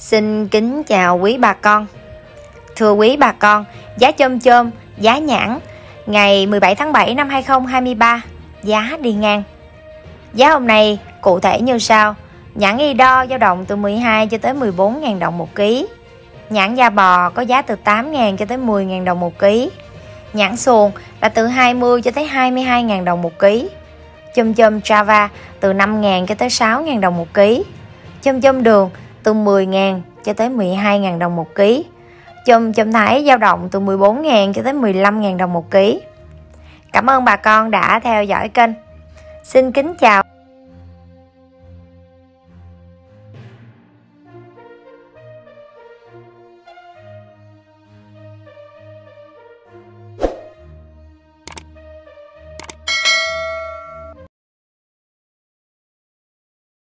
Xin kính chào quý bà con. Thưa quý bà con, giá chôm chôm, giá nhãn ngày 17 tháng 7 năm 2023 giá đi ngang. Giá hôm nay cụ thể như sau: nhãn y đo dao động từ 12 cho tới 14.000 đồng một ký. Nhãn da bò có giá từ 8.000 cho tới 10.000 đồng một ký. Nhãn xuồng là từ 20 cho tới 22.000 đồng một ký. Chôm chôm java từ 5.000 cho tới 6.000 đồng một ký. Chôm chôm đường từ 10.000 cho tới 12.000 đồng một ký. Chôm chôm thái dao động từ 14.000 cho tới 15.000 đồng một ký. Cảm ơn bà con đã theo dõi kênh. Xin kính chào.